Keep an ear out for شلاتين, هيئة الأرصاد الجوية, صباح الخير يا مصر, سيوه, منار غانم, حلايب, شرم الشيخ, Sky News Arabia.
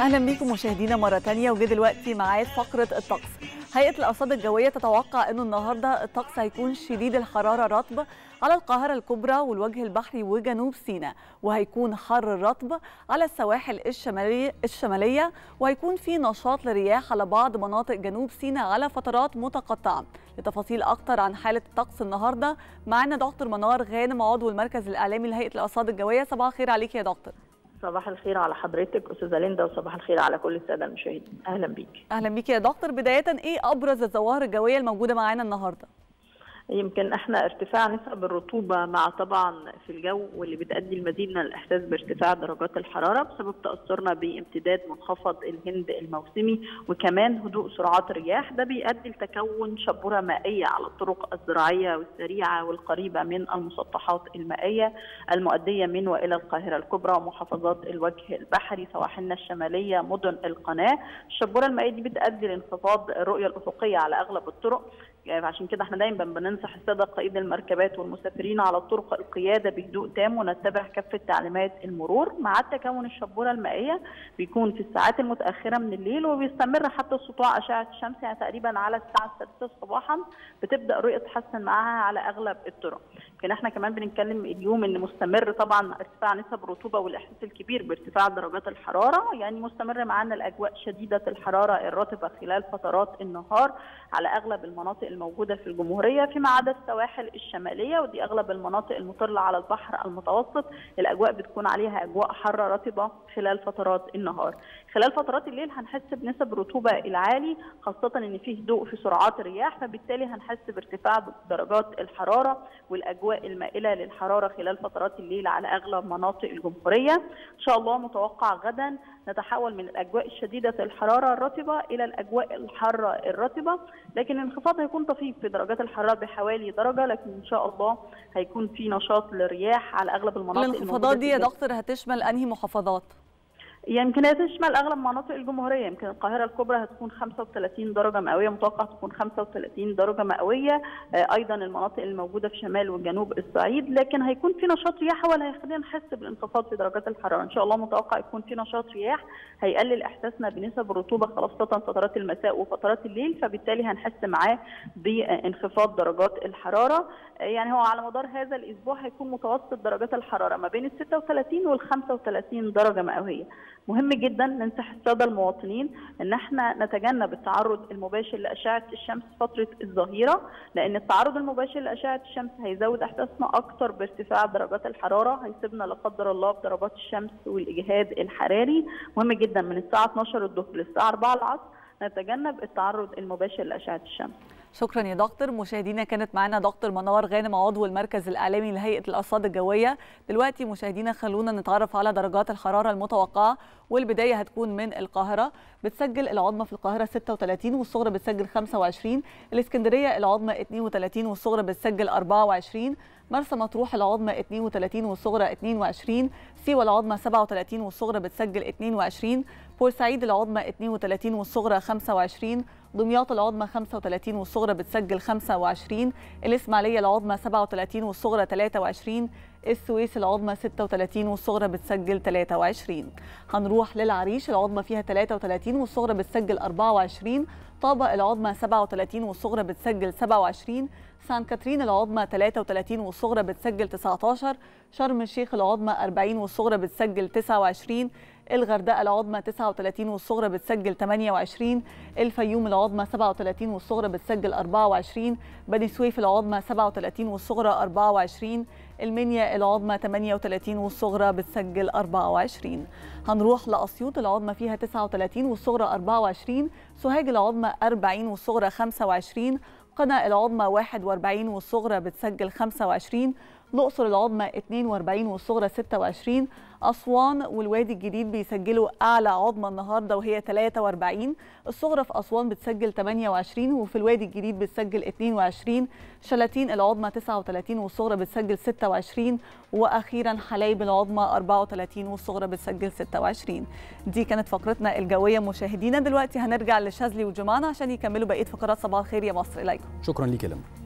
اهلا بيكم مشاهدينا مره ثانيه، ودلوقتي معايا فقره الطقس. هيئه الارصاد الجويه تتوقع انه النهارده الطقس هيكون شديد الحراره رطب على القاهره الكبرى والوجه البحري وجنوب سيناء، وهيكون حر رطب على السواحل الشماليه، وهيكون في نشاط للرياح على بعض مناطق جنوب سيناء على فترات متقطعه. لتفاصيل اكتر عن حاله الطقس النهارده معانا دكتور منار غانم، عضو المركز الاعلامي لهيئه الارصاد الجويه. صباح الخير عليك يا دكتور. صباح الخير على حضرتك استاذه ليندا، وصباح الخير على كل الساده المشاهدين. اهلا بيكي. اهلا بيكي يا دكتور. بدايه، ايه ابرز الظواهر الجويه الموجوده معانا النهارده؟ يمكن احنا ارتفاع نسب الرطوبه مع طبعا في الجو، واللي بتؤدي المزيد من الاحساس بارتفاع درجات الحراره بسبب تاثرنا بامتداد منخفض الهند الموسمي، وكمان هدوء سرعات الرياح. ده بيؤدي لتكون شبوره مائيه على الطرق الزراعيه والسريعه والقريبه من المسطحات المائيه المؤديه من والى القاهره الكبرى ومحافظات الوجه البحري، سواحلنا الشماليه، مدن القناه. الشبوره المائيه دي بتؤدي لانخفاض الرؤيه الافقيه على اغلب الطرق، يعني عشان كده احنا دايما بننصح الساده قائدي المركبات والمسافرين على الطرق القياده بهدوء تام، ونتبع كافه تعليمات المرور. مع تكون الشبوره المائيه بيكون في الساعات المتاخره من الليل، وبيستمر حتى سطوع اشعه الشمس، يعني تقريبا على الساعه 6 صباحا بتبدا الرؤيه تتحسن معاها على اغلب الطرق. لكن احنا كمان بنتكلم اليوم ان مستمر طبعا ارتفاع نسب الرطوبه والاحساس الكبير بارتفاع درجات الحراره، يعني مستمر معانا الاجواء شديده الحراره الرطبه خلال فترات النهار على اغلب المناطق الموجوده في الجمهوريه، فيما عدا السواحل الشماليه، ودي اغلب المناطق المطله على البحر المتوسط. الاجواء بتكون عليها اجواء حاره رطبه خلال فترات النهار. خلال فترات الليل هنحس بنسب الرطوبه العالي، خاصه ان في هدوء في سرعات الرياح، فبالتالي هنحس بارتفاع درجات الحراره والاجواء المائله للحراره خلال فترات الليل على اغلب مناطق الجمهوريه. ان شاء الله متوقع غدا نتحول من الاجواء الشديده الحراره الرطبه الى الاجواء الحاره الرطبه، لكن الانخفاض هيكون طفيف في درجات الحراره بحوالي درجه، لكن ان شاء الله هيكون في نشاط للرياح على اغلب المناطق. الانخفاضات دي يا دكتور هتشمل انهي محافظات؟ يمكن هتشمل اغلب مناطق الجمهوريه، يمكن القاهره الكبرى هتكون 35 درجه مئويه، متوقع تكون 35 درجه مئويه، ايضا المناطق الموجوده في شمال وجنوب الصعيد، لكن هيكون في نشاط رياح ولا هيخلينا نحس بالانخفاض في درجات الحراره. ان شاء الله متوقع يكون في نشاط رياح هيقلل احساسنا بنسب الرطوبه خاصه فترات المساء وفترات الليل، فبالتالي هنحس معاه بانخفاض درجات الحراره. يعني هو على مدار هذا الاسبوع هيكون متوسط درجات الحراره ما بين ال 36 وال 35 درجه مئويه. مهم جدا ننصح الساده المواطنين ان احنا نتجنب التعرض المباشر لاشعه الشمس فتره الظهيره، لان التعرض المباشر لاشعه الشمس هيزود احساسنا اكتر بارتفاع درجات الحراره، هيسيبنا لا قدر الله بضربات الشمس والاجهاد الحراري. مهم جدا من الساعه 12 الظهر للساعه 4 العصر نتجنب التعرض المباشر لاشعه الشمس. شكرا يا دكتور. مشاهدينا كانت معنا دكتور منار غانم، عضو المركز الاعلامي لهيئه الارصاد الجويه. دلوقتي مشاهدينا خلونا نتعرف على درجات الحراره المتوقعه، والبدايه هتكون من القاهره. بتسجل العظمى في القاهره 36 والصغرى بتسجل 25، الاسكندريه العظمى 32 والصغرى بتسجل 24، مرسى مطروح العظمى 32 والصغرى 22، سيوه العظمى 37 والصغرى بتسجل 22، بورسعيد العظمى 32 والصغرى 25، دمياط العظمى 35 والصغرى بتسجل 25، الإسماعيلية العظمى 37 والصغرى 23، السويس العظمى 36 والصغرى بتسجل 23. هنروح للعريش العظمى فيها 33 والصغرى بتسجل 24، طابة العظمى 37 والصغرى بتسجل 27، سان كاترين العظمى 33 والصغرى بتسجل 19، شرم الشيخ العظمى 40 والصغرى بتسجل 29، الغردقة العظمى 39 والصغرى بتسجل 28، الفيوم العظمى 37 والصغرى بتسجل 24، بني سويف العظمى 37 والصغرى 24، المنيا العظمى 38 والصغرى بتسجل 24. هنروح لأسيوط العظمى فيها 39 والصغرى 24، سوهاج العظمى 40 والصغرى 25، قنا العظمى 41 والصغرى بتسجل 25، الأقصر العظمى 42 والصغرى 26، أسوان والوادي الجديد بيسجلوا أعلى عظمى النهارده وهي 43، الصغرى في أسوان بتسجل 28 وفي الوادي الجديد بتسجل 22، شلاتين العظمى 39 والصغرى بتسجل 26، وأخيرا حلايب العظمى 34 والصغرى بتسجل 26. دي كانت فقرتنا الجوية مشاهدينا. دلوقتي هنرجع لشاذلي وجمانة عشان يكملوا بقية فقرات صباح الخير يا مصر. إليكم. شكرا ليك يا لمى.